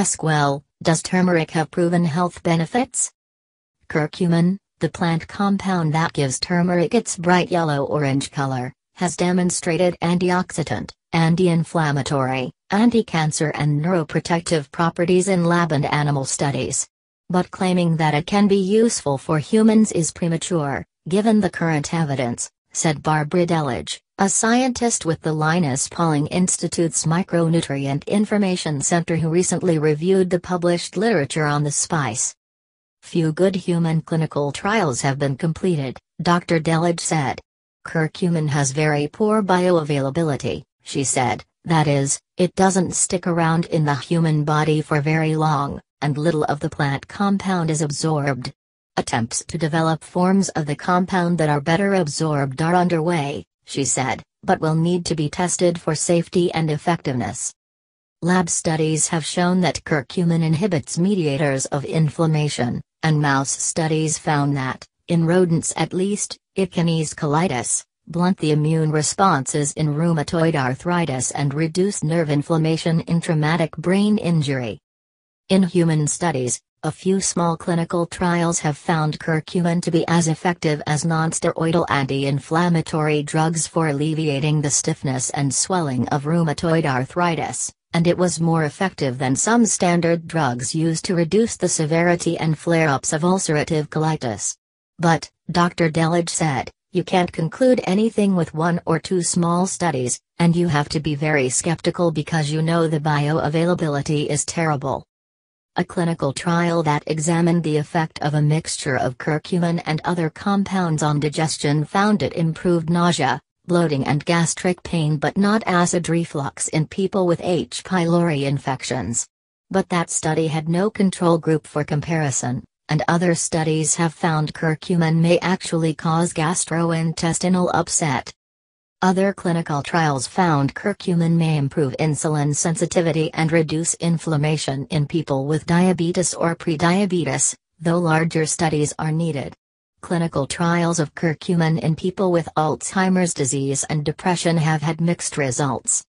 ask, well, does turmeric have proven health benefits? Curcumin, the plant compound that gives turmeric its bright yellow-orange color, has demonstrated antioxidant, anti-inflammatory, anti-cancer and neuroprotective properties in lab and animal studies. But claiming that it can be useful for humans is premature, given the current evidence, said Barbara Delage, a scientist with the Linus Pauling Institute's Micronutrient Information Center who recently reviewed the published literature on the spice. Few good human clinical trials have been completed, Dr. Delage said. Curcumin has very poor bioavailability, she said, that is, it doesn't stick around in the human body for very long, and little of the plant compound is absorbed. Attempts to develop forms of the compound that are better absorbed are underway, she said, but will need to be tested for safety and effectiveness. Lab studies have shown that curcumin inhibits mediators of inflammation, and mouse studies found that, in rodents at least, it can ease colitis, blunt the immune responses in rheumatoid arthritis and reduce nerve inflammation in traumatic brain injury. In human studies, a few small clinical trials have found curcumin to be as effective as nonsteroidal anti-inflammatory drugs for alleviating the stiffness and swelling of rheumatoid arthritis, and it was more effective than some standard drugs used to reduce the severity and flare-ups of ulcerative colitis. But, Dr. Delage said, you can't conclude anything with one or two small studies, and you have to be very skeptical because you know the bioavailability is terrible. A clinical trial that examined the effect of a mixture of curcumin and other compounds on digestion found it improved nausea, bloating and gastric pain but not acid reflux in people with H. pylori infections. But that study had no control group for comparison, and other studies have found curcumin may actually cause gastrointestinal upset. Other clinical trials found curcumin may improve insulin sensitivity and reduce inflammation in people with diabetes or prediabetes, though larger studies are needed. Clinical trials of curcumin in people with Alzheimer's disease and depression have had mixed results.